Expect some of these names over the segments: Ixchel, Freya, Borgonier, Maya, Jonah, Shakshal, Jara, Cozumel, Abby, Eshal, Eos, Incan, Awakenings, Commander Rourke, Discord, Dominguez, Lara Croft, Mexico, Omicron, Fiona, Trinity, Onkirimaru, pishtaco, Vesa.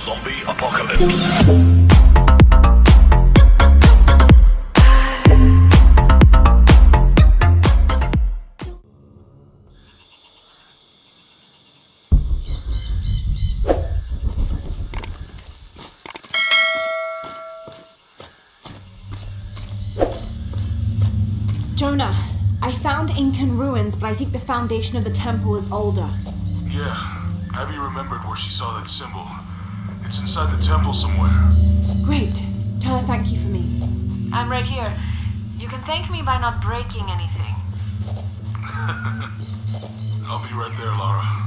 Zombie apocalypse. Jonah, I found Incan ruins, but I think the foundation of the temple is older. Yeah, Abby remembered where she saw that symbol. It's inside the temple somewhere. Great. Tell her thank you for me. I'm right here. You can thank me by not breaking anything. I'll be right there, Lara.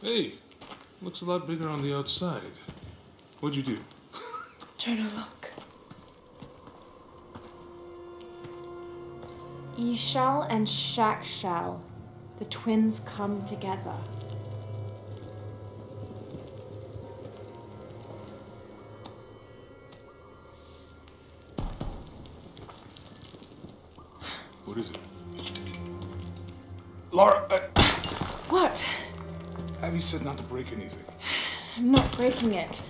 Hey, looks a lot bigger on the outside. What'd you do? Jonah, look. Ixchel and Shakshal, the twins come together. What is it? Lara, What? Abby said not to break anything. I'm not breaking it.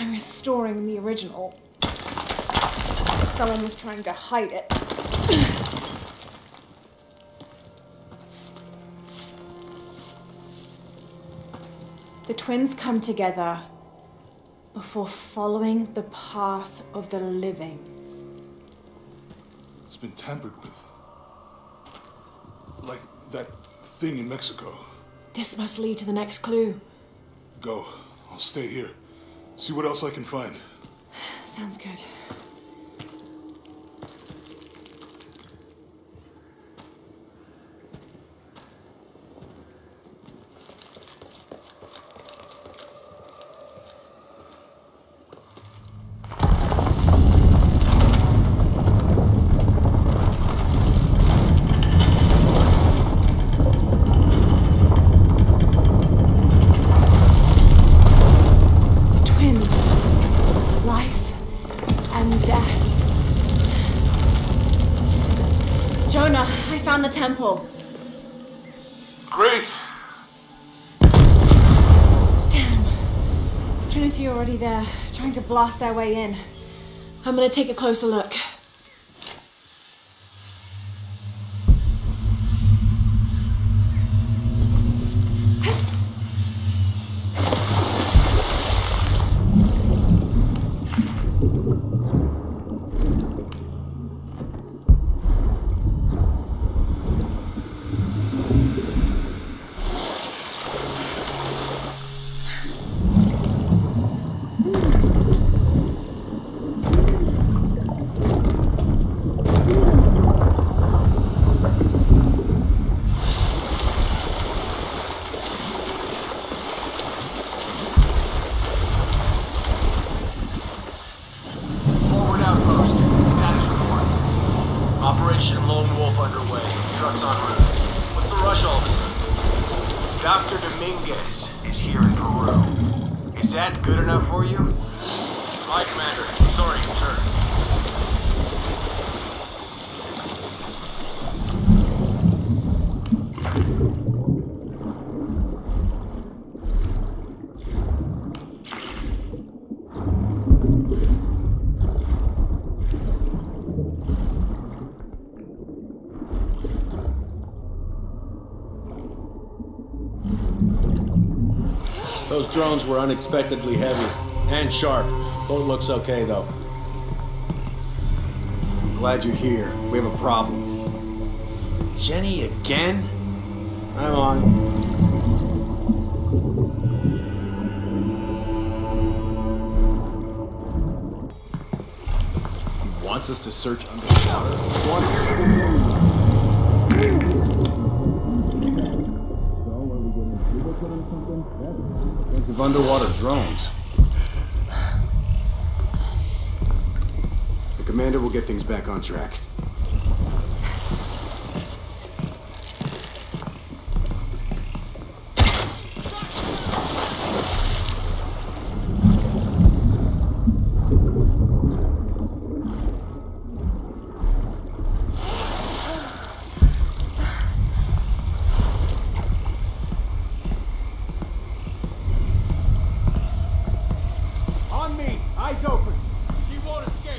I'm restoring the original. Someone was trying to hide it. The twins come together before following the path of the living. It's been tampered with. Like that thing in Mexico. This must lead to the next clue. Go. I'll stay here. See what else I can find. Sounds good. The temple. Great. Damn. Trinity already there, trying to blast their way in. I'm gonna take a closer look. Dr. Dominguez is here in Peru. Is that good enough for you? My commander. Sorry, sir. Those drones were unexpectedly heavy and sharp. Boat looks okay, though. Glad you're here. We have a problem. Jenny again? I'm on. He wants us to search under the water. He wants us to... Of underwater drones. The commander will get things back on track. door's open. She won't escape.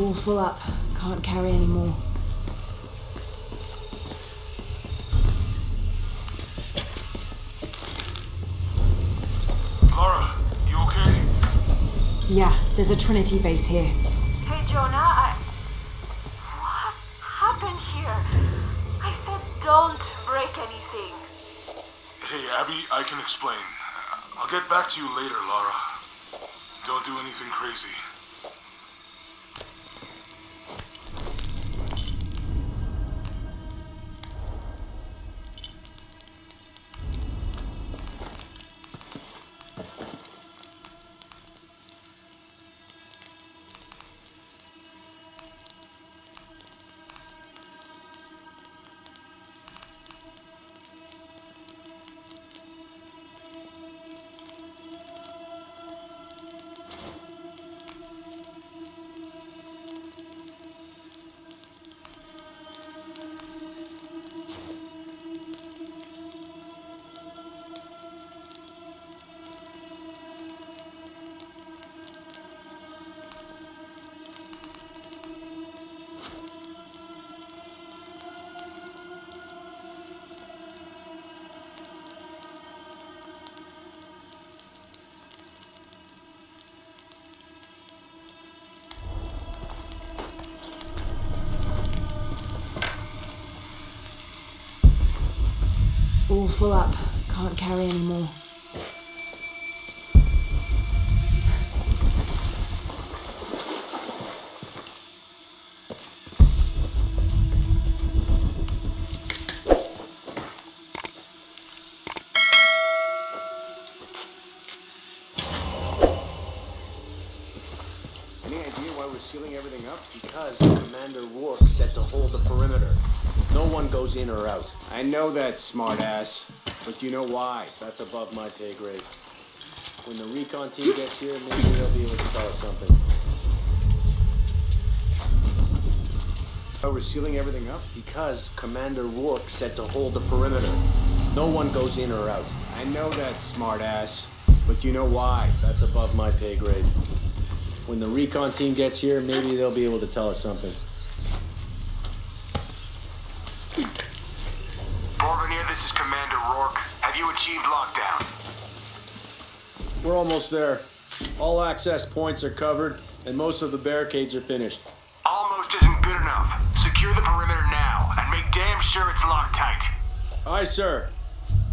All full up. Can't carry any more. Lara, you okay? Yeah, there's a Trinity base here. Hey, Jonah, what happened here? I said don't break anything. Hey, Abby, I can explain. I'll get back to you later, Lara. Don't do anything crazy. All full up. Can't carry any more. Any idea why we're sealing everything up? Because Commander Rourke said to hold the perimeter. No one goes in or out. I know that, smartass. But you know why? That's above my pay grade. When the recon team gets here, maybe they'll be able to tell us something. Oh, we're sealing everything up? Because Commander Rourke said to hold the perimeter. No one goes in or out. I know that, smartass. But you know why? That's above my pay grade. When the recon team gets here, maybe they'll be able to tell us something. Borgonier, this is Commander Rourke. Have you achieved lockdown? We're almost there. All access points are covered, and most of the barricades are finished. Almost isn't good enough. Secure the perimeter now, and make damn sure it's locked tight. Aye, sir.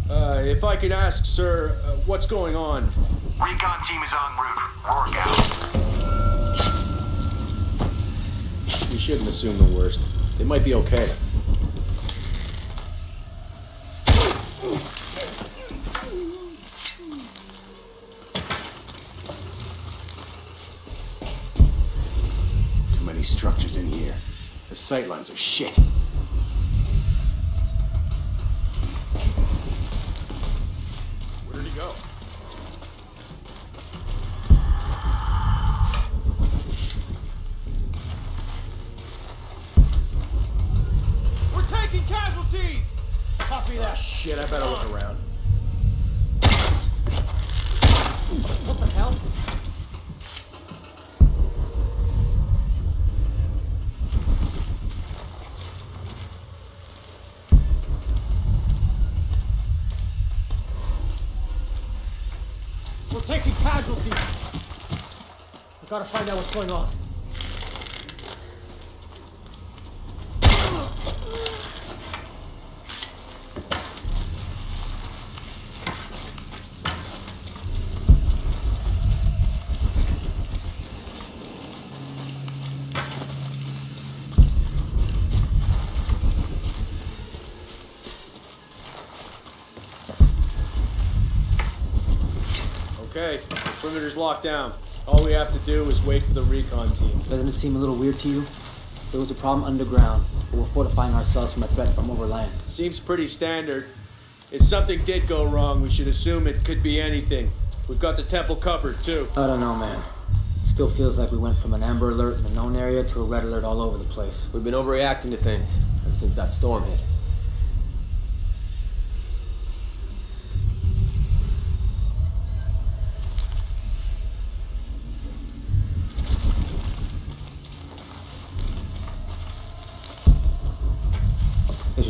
If I could ask, sir, what's going on? Recon team is en route. Rourke out. You shouldn't assume the worst. They might be okay. Too many structures in here. The sightlines are shit. Gotta find out what's going on. Okay, the perimeter's locked down. All we have to do is wait for the recon team. Doesn't it seem a little weird to you? There was a problem underground, but we're fortifying ourselves from a threat from overland. Seems pretty standard. If something did go wrong, we should assume it could be anything. We've got the temple covered, too. I don't know, man. It still feels like we went from an amber alert in the known area to a red alert all over the place. We've been overreacting to things ever since that storm hit.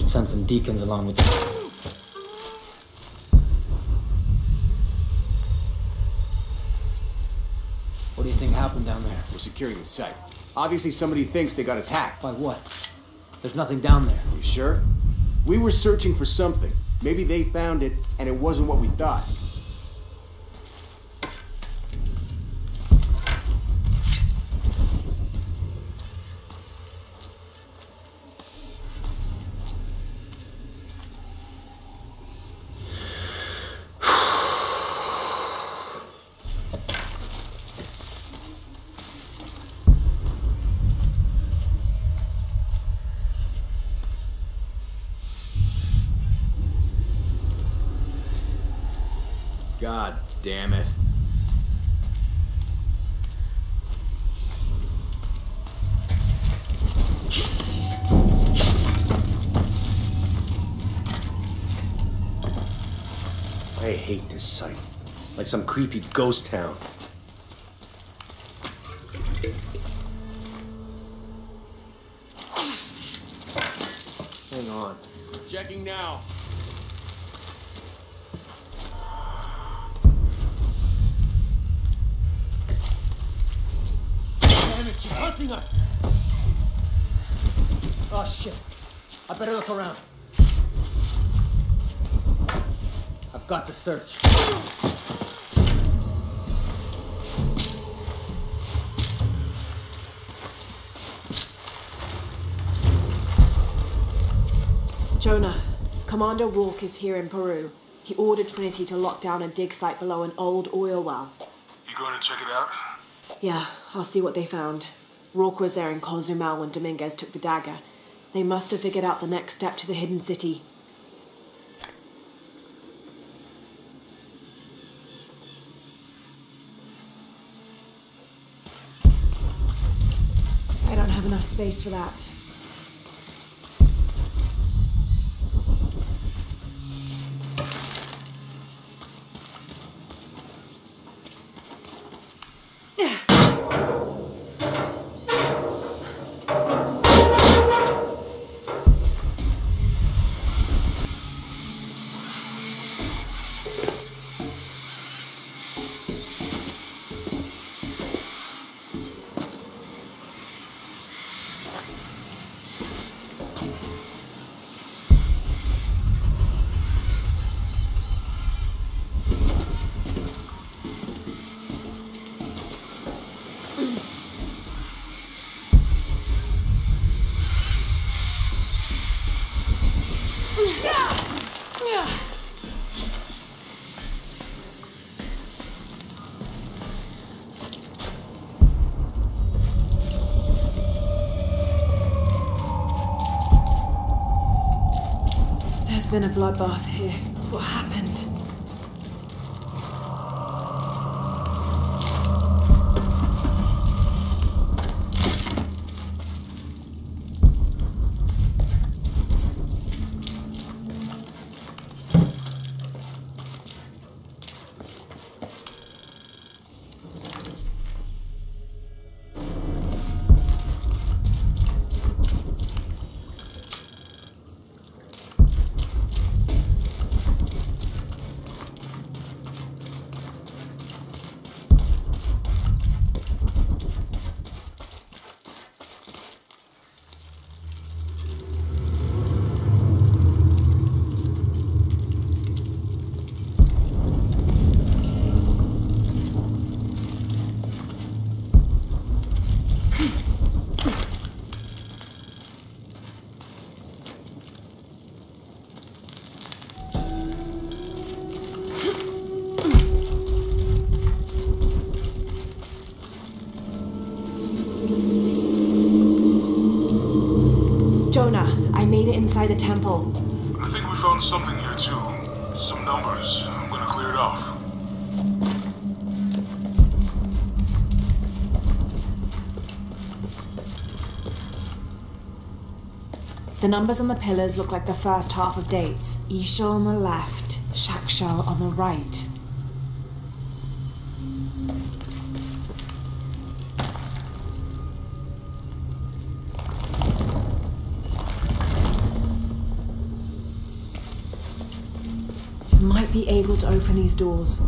Send some deacons along with you. What do you think happened down there? We're securing the site. Obviously somebody thinks they got attacked. By what? There's nothing down there. You sure? We were searching for something. Maybe they found it, and it wasn't what we thought. God damn it. I hate this site. Like some creepy ghost town. Hang on. Checking now. She's hunting us! Oh shit. I better look around. I've got to search. Jonah, Commander Rourke is here in Peru. He ordered Trinity to lock down a dig site below an old oil well. You going to check it out? Yeah, I'll see what they found. Rourke was there in Cozumel when Dominguez took the dagger. They must have figured out the next step to the hidden city. I don't have enough space for that. There's been a bloodbath here. What happened? Inside the temple. I think we found something here too. Some numbers. I'm gonna clear it off. The numbers on the pillars look like the first half of dates. Eshal on the left, Shakshal on the right. Be able to open these doors.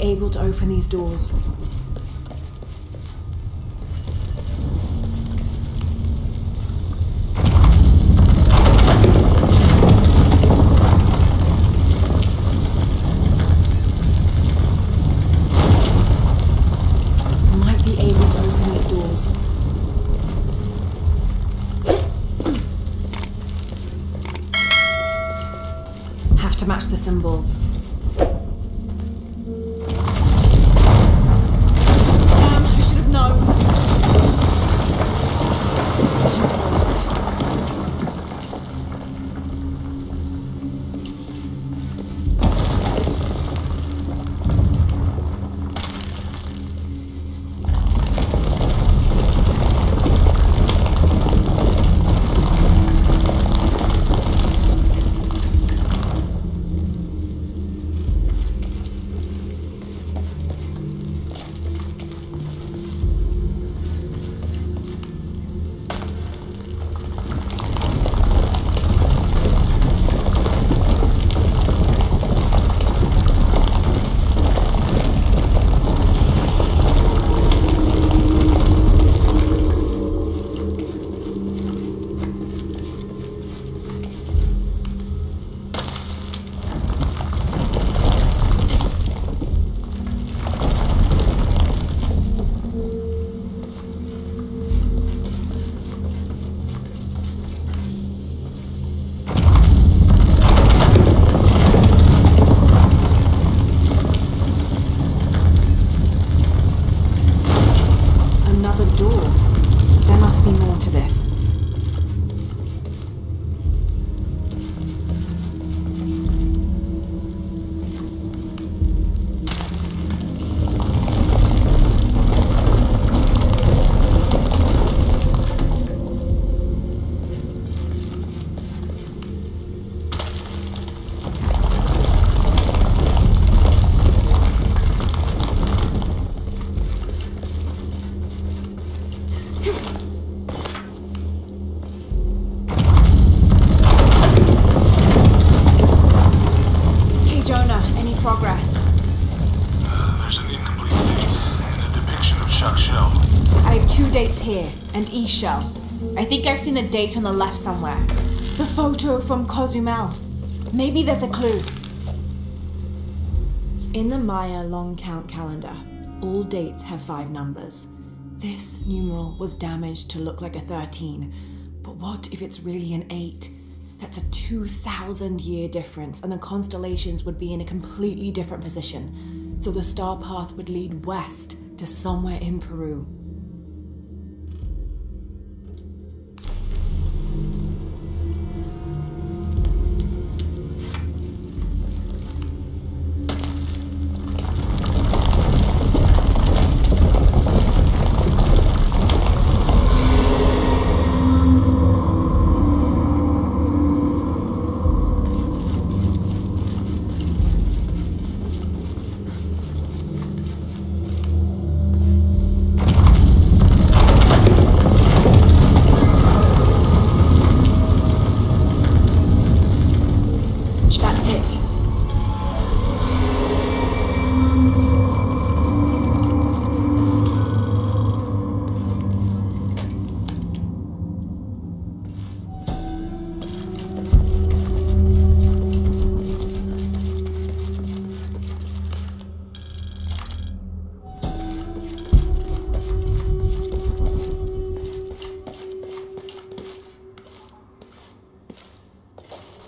Able to open these doors. Have to match the symbols. here, and Eshal. I think I've seen a date on the left somewhere. The photo from Cozumel. Maybe there's a clue. In the Maya long count calendar, all dates have 5 numbers. This numeral was damaged to look like a 13, but what if it's really an 8? That's a 2,000-year difference, and the constellations would be in a completely different position, so the star path would lead west to somewhere in Peru.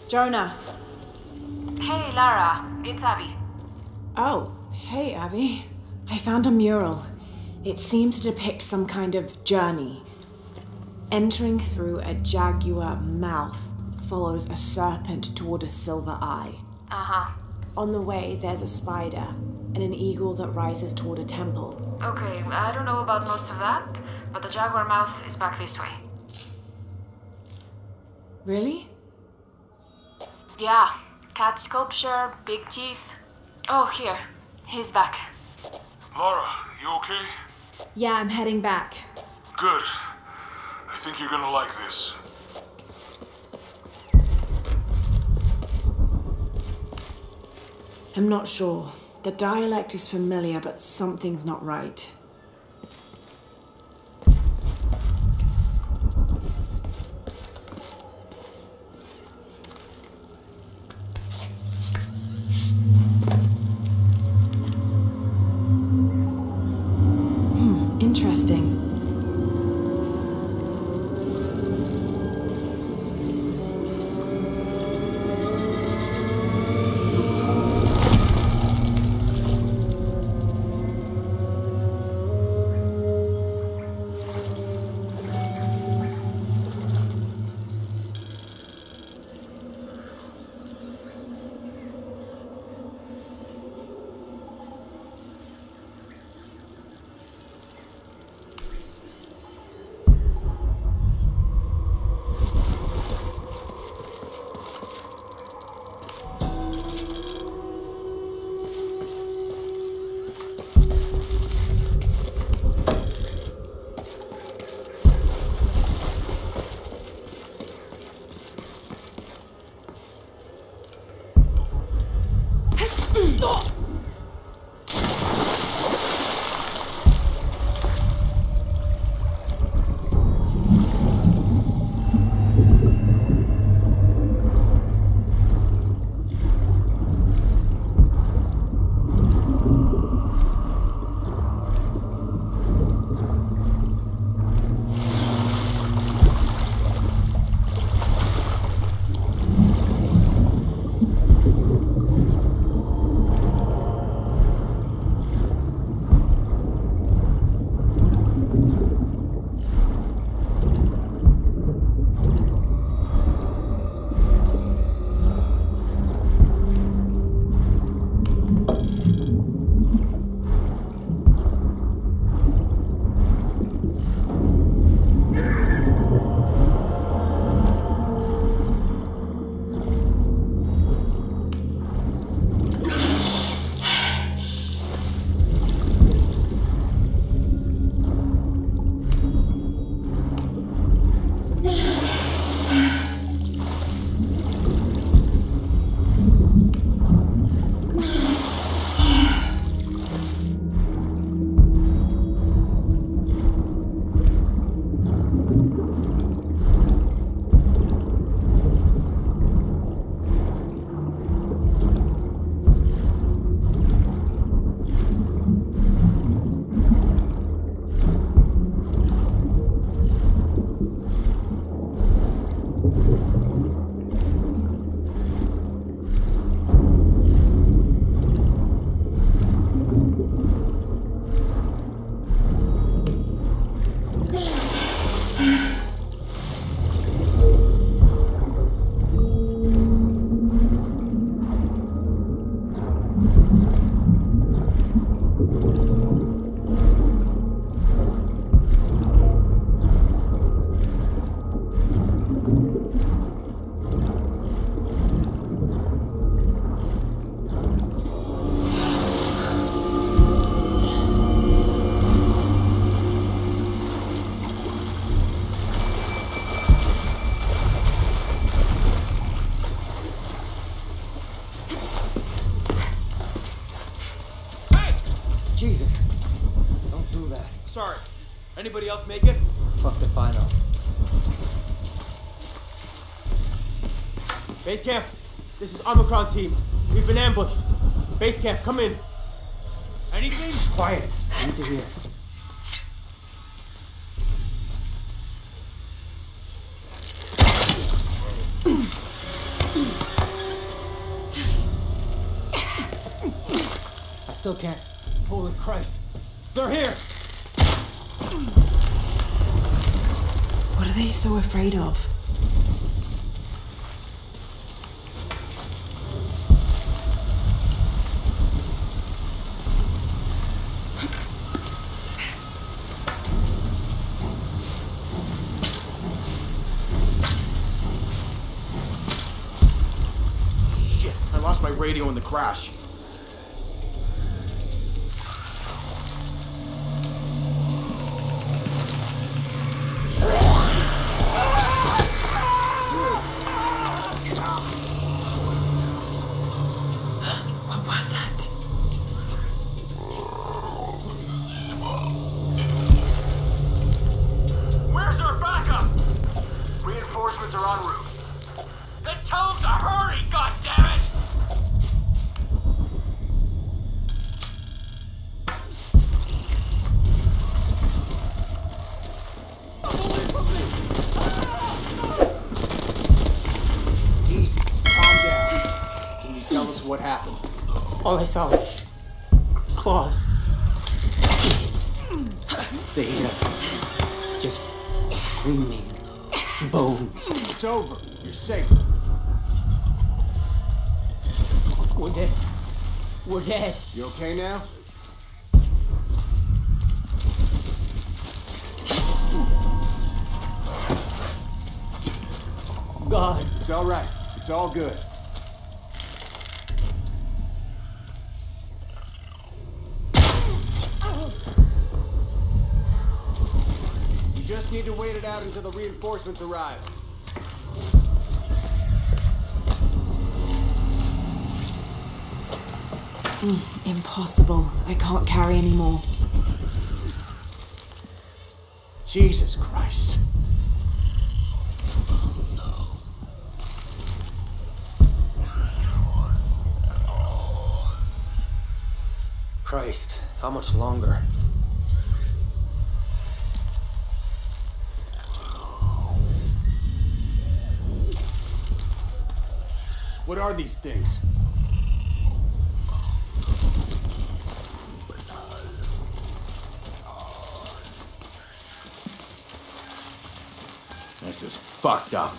Jonah. Hey, Lara. It's Abby. Oh, hey, Abby. I found a mural. It seemed to depict some kind of journey. Entering through a jaguar mouth follows a serpent toward a silver eye. Uh-huh. On the way, there's a spider and an eagle that rises toward a temple. Okay, I don't know about most of that, but the jaguar mouth is back this way. Really? Yeah, cat sculpture, big teeth. Oh, here. He's back. Lara, you okay? Yeah, I'm heading back. Good. I think you're gonna like this. I'm not sure. The dialect is familiar, but something's not right. sorry. Anybody else make it? Fuck the final. Base camp, this is Omicron team. We've been ambushed. Base camp, come in. Anything? Quiet. I need to hear. I still can't. Holy Christ. They're here! What are they so afraid of? Radio in the crash. All I saw was claws. They hit us. Just screaming. Bones. It's over. You're safe. We're dead. We're dead. You okay now? God. It's all right. It's all good. Need to wait it out until the reinforcements arrive. Impossible. I can't carry any more. Jesus Christ. Christ, how much longer? What are these things? This is fucked up.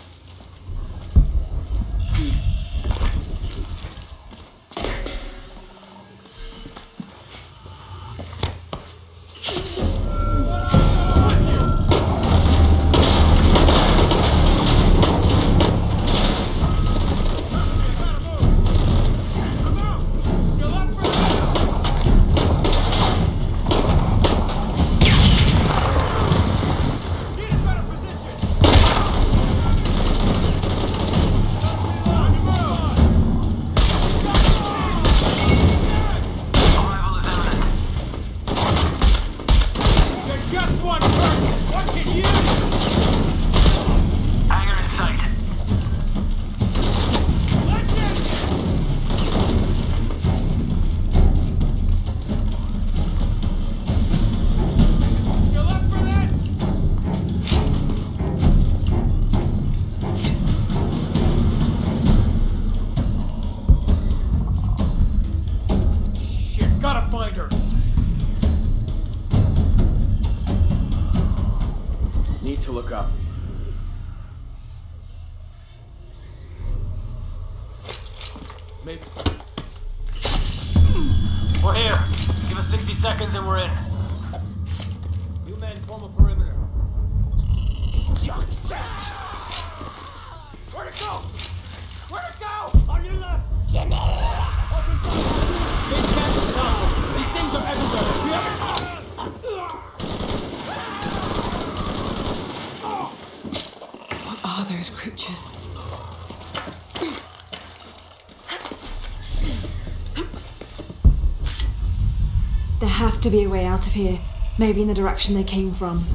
There has to be a way out of here. Maybe in the direction they came from.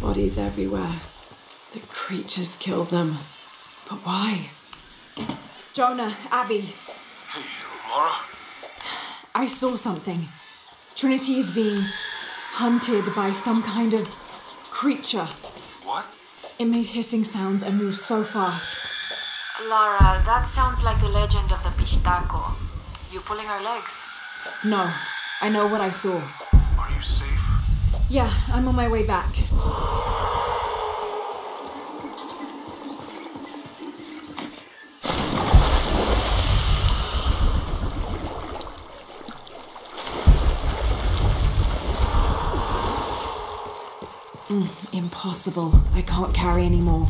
Bodies everywhere. The creatures killed them. But why? Jonah, Abby. Hey, Lara. I saw something. Trinity is being hunted by some kind of creature. What? It made hissing sounds and moved so fast. Lara, that sounds like the legend of the pishtaco. You pulling our legs? No. I know what I saw. Are you safe? Yeah, I'm on my way back. Impossible. I can't carry any more.